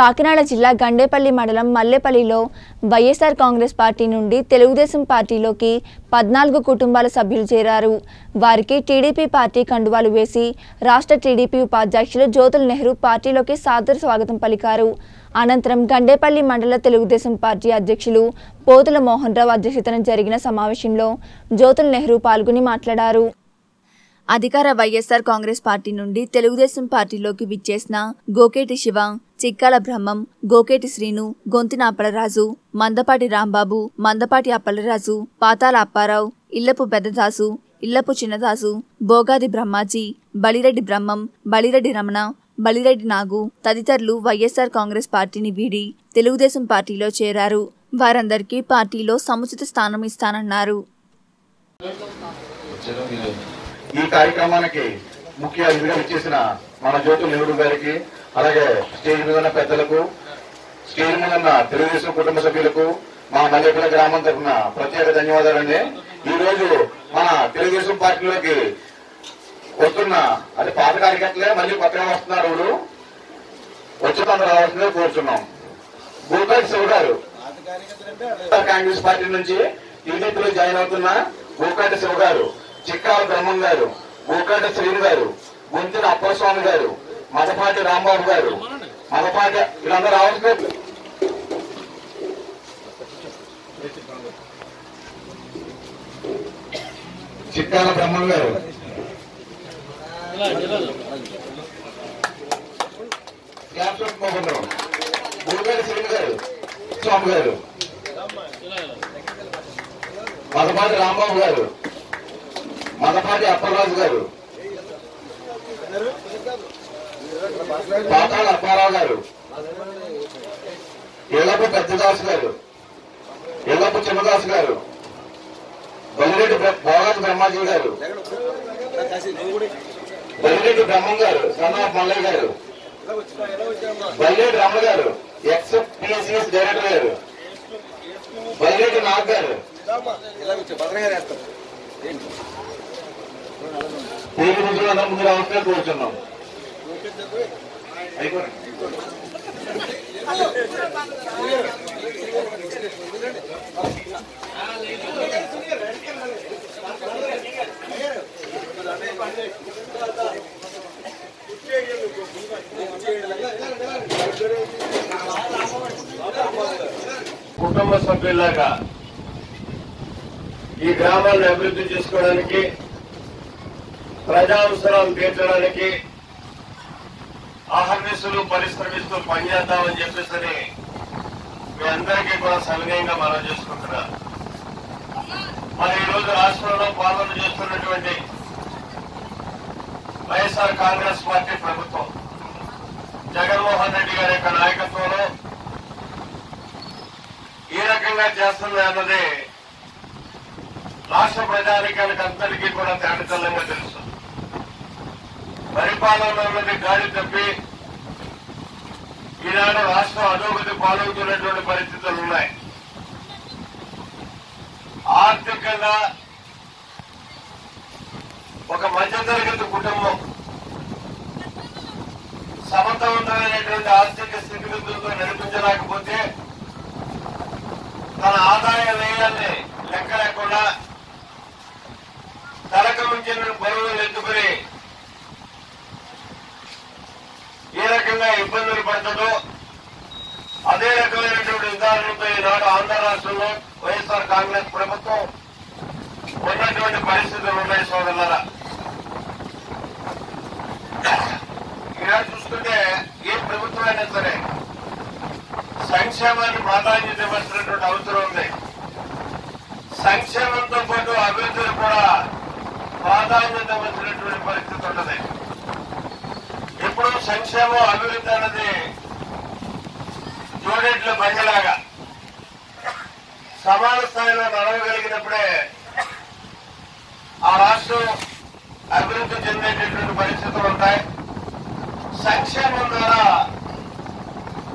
కాకినాడ జిల్లా గండేపల్లి మండలం మల్లెపల్లిలో వైఎస్ఆర్ కాంగ్రెస్ పార్టీ నుండి తెలుగుదేశం పార్టీలోకి 14 కుటుంబాల సభ్యులు చేరారు। వారికి టీడీపీ పార్టీ కండువాలు వేసి రాష్ట్ర టీడీపీ ఉపాధ్యక్షులు జ్యోతుల నెహ్రూ పార్టీలోకి సాదర స్వాగతం పలికారు। అనంతరం గండేపల్లి మండల తెలుగుదేశం పార్టీ అధ్యక్షులు పోతుల మోహన్ రావు అధ్యక్షతన జరిగిన సమావేశంలో జ్యోతుల నెహ్రూ పాల్గొని మాట్లాడారు। అధికార వైఎస్ఆర్ కాంగ్రెస్ పార్టీ నుండి తెలుగుదేశం పార్టీలోకి విచ్చేసిన గోకేటి శివ, చిక్కాల బ్రహ్మం, గోకేటి శ్రీను, గొంతిన అప్పలరాజు, మందపాటి రాంబాబు, మందపాటి అప్పలరాజు, పాతాల అప్పారావు, ఇల్లపు పెద్దదాసు, ఇల్లపు చిన్నదాసు, బోగాది బ్రహ్మాజీ, బలిరెడ్డి బ్రహ్మం, బలిరెడ్డి రమణ, బలిరెడ్డి నాగు తదితరులు వైఎస్ఆర్ కాంగ్రెస్ పార్టీని వీడి తెలుగుదేశం పార్టీలో చేరారు। వారందరికీ పార్టీలో సముచిత స్థానం ఇస్తానన్నారు। ఈ కార్యక్రమానికి ముఖ్య అతిథిగా విచ్చేసిన మన జ్యోతుల నెహ్రూ గారికి, అలాగే స్టేజ్ మీద ఉన్న పెద్దలకు, స్టేజ్ మీద ఉన్న తెలుగుదేశం కుటుంబ సభ్యులకు మా మల్లెపల్లి గ్రామం తరఫున ప్రత్యేక ధన్యవాదాలండి। ఈ రోజు మన తెలుగుదేశం పార్టీలోకి వస్తున్న అది పాత కార్యకర్తలే మళ్ళీ కొత్తగా వస్తున్నారు, వచ్చి తను రావాల్సిందే కోరుతున్నాం। గోపాల్ శివ గారు కాంగ్రెస్ పార్టీ నుంచి టీడీపీలో జాయిన్ అవుతున్న గోకాటి శివ గారు, చిక్కాల బ్రహ్మం గారు, గోకాట శ్రీను గారు, గొంతిన అప్పలస్వామి గారు, మదపాటి రాంబాబు గారు, మదపాటి వీళ్ళందరూ రావచ్చు। చిక్కాల బ్రహ్మం గారు, గోకాట శ్రీను గారు, స్వామి గారు, మదపాటి రాంబాబు గారు, మదపాటి అప్పలరాజు గారు, పాతాల అప్పారావు గారు, ఎల్లపు పెద్దదాసు గారు, ఎల్లపు చిన్నదాసు గారు, బలిరెడ్డి భోగాది బ్రహ్మాజీ గారు, బలిరెడ్డి బ్రహ్మం గారు, సన్ ఆఫ్ మల్లయ్య గారు, బలిరెడ్డి రమణ గారు, ఎక్స్ పిసిఎస్ డైరెక్టర్ గారు, బలిరెడ్డి నాగ్ గారు, ముందు రావాల్సిన కోరుతున్నాం। కుటుంబ సభ్యులాగా ఈ గ్రామాలను అభివృద్ధి చేసుకోవడానికి, ప్రజావసరాలు తీర్చడానికి ఆహర్నిశలు పరిశ్రమిస్తూ పనిచేద్దామని చెప్పేసి మీ అందరికీ కూడా సవినయంగా మనం చేసుకుంటున్నా। మరి ఈరోజు రాష్ట్రంలో పాలన చేస్తున్నటువంటి వైఎస్ఆర్ కాంగ్రెస్ పార్టీ ప్రభుత్వం జగన్మోహన్ రెడ్డి గారి యొక్క నాయకత్వంలో ఈ రకంగా చేస్తున్నా అన్నది రాష్ట్ర ప్రజానికానికి అందరికీ కూడా తేటతెల్లంగా తెలుసు। పరిపాలనలో ఉన్నది గాడి తప్పి ఈనాడు రాష్ట్రం అధోగతి పాల్గొతున్నటువంటి పరిస్థితులు ఉన్నాయి। ఆర్థికంగా ఒక మధ్యతరగతి కుటుంబం సమతవంతమైనటువంటి ఆర్థిక స్థితిగతులతో నడిపించలేకపోతే తన ఆదాయ వ్యయాన్ని లెక్క లేకుండా తనకు మించిన బరువులు ఎత్తుకుని ఏ రకంగా ఇబ్బందులు పడుతుందో అదే రకమైనటువంటి విధానంతో ఈనాడు ఆంధ్ర రాష్ట్రంలో వైఎస్ఆర్ కాంగ్రెస్ ప్రభుత్వం ఉన్నటువంటి పరిస్థితులు ఉన్నాయి సోదరులారా। ఈనాడు చూస్తుంటే ఏ ప్రభుత్వం అయినా సరే సంక్షేమాన్ని ప్రాధాన్యత ఇవ్వాల్సినటువంటి అవసరం ఉంది। సంక్షేమంతో పాటు అభివృద్ధిని కూడా ప్రాధాన్యత ఇవ్వాల్సినటువంటి పరిస్థితి ఉంటుంది। ఎప్పుడు సంక్షేమం అభివృద్ధి అన్నది జోడెట్ల బండిలాగా సమాన స్థాయిలో నడవగలిగినప్పుడే ఆ రాష్ట్రం అభివృద్ధి చెందేటటువంటి పరిస్థితులు ఉంటాయి। సంక్షేమం ద్వారా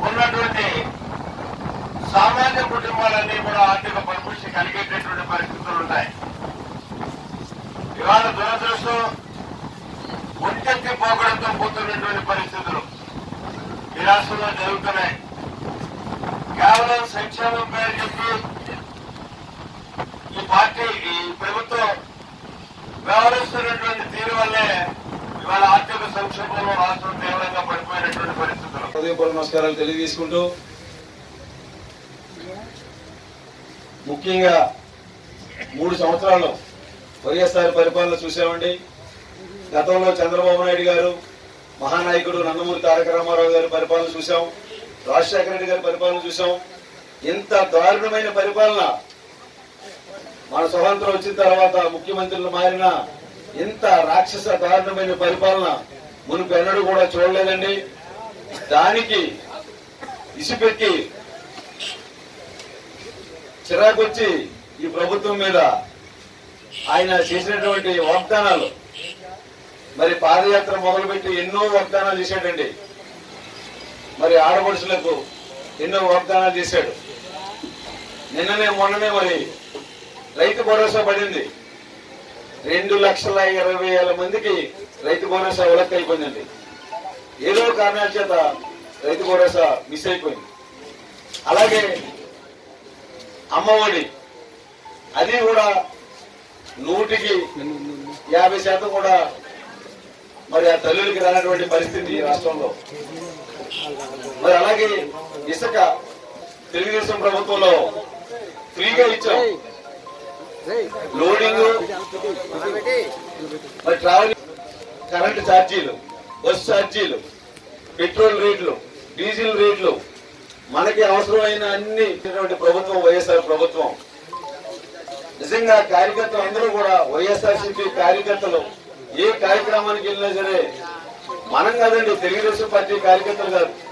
ఉన్నటువంటి సామాజిక కుటుంబాలన్నీ కూడా ఆర్థిక పరిపుష్టి కలిగేటటువంటి పరిస్థితులు ఉంటాయి। ఇవాళ దురదృష్టం ఒంటెత్తి పోకడంతో పోతున్నటువంటి పరిస్థితులు ఈ రాష్ట్రంలో జరుగుతున్నాయి. కేవలం సంక్షేమం పేరు చెప్పి ఈ పార్టీ ఈ ప్రభుత్వం వ్యవహరిస్తున్నటువంటి తీరు వల్లే ఇవాళ ఆర్థిక సంక్షోభంలో రాష్ట్రం తీవ్రంగా పడిపోయినటువంటి పరిస్థితులు. హృదయపూర్వక నమస్కారాలు తెలియజేసుకుంటూ ముఖ్యంగా 3 సంవత్సరాలు వైఎస్ఆర్ పరిపాలన చూసామండి. గతంలో చంద్రబాబు నాయుడు గారు, మహానాయకుడు నందమూరి తారక రామారావు గారి పరిపాలన చూసాం, రాజశేఖర రెడ్డి గారి పరిపాలన చూసాం. ఇంత దారుణమైన పరిపాలన మన స్వతంత్రం వచ్చిన తర్వాత ముఖ్యమంత్రులు మారిన ఇంత రాక్షస దారుణమైన పరిపాలన మునుపు ఎన్నడూ కూడా చూడలేదండి. దానికి ఇసిపెట్టి చిరాకొచ్చి ఈ ప్రభుత్వం మీద ఆయన చేసినటువంటి వాగ్దానాలు, మరి పాదయాత్ర మొదలుపెట్టి ఎన్నో వాగ్దానాలు చేశాడండి. మరి ఆడపడుచులకు ఎన్నో వాగ్దానాలు చేశాడు. మొన్ననే మరి రైతు భరోసా పడింది. 2,20,000 మందికి రైతు భరోసా ఉలక్ అయిపోయిందండి. ఏదో కారణాల చేత రైతు భరోసా మిస్ అయిపోయింది. అలాగే అమ్మఒడి, అది కూడా 150% కూడా మరి ఆ తల్లులకి రానటువంటి పరిస్థితి ఈ రాష్ట్రంలో. మరి అలాగే ఇసుక తెలుగుదేశం ప్రభుత్వంలో ఫ్రీగా ఇచ్చాం. లోడింగ్, మరి ట్రావెలింగ్, కరెంటు ఛార్జీలు, బస్సు ఛార్జీలు, పెట్రోల్ రేట్లు, డీజిల్ రేట్లు, మనకి అవసరమైన అన్ని ఇచ్చినటువంటి ప్రభుత్వం వైఎస్ఆర్ ప్రభుత్వం. నిజంగా కార్యకర్తలు అందరూ కూడా వైఎస్ఆర్సీపీ కార్యకర్తలు ఏ కార్యక్రమానికి వెళ్ళినా సరే మనం కాదండి, తెలుగుదేశం పార్టీ కార్యకర్తలు కాదు,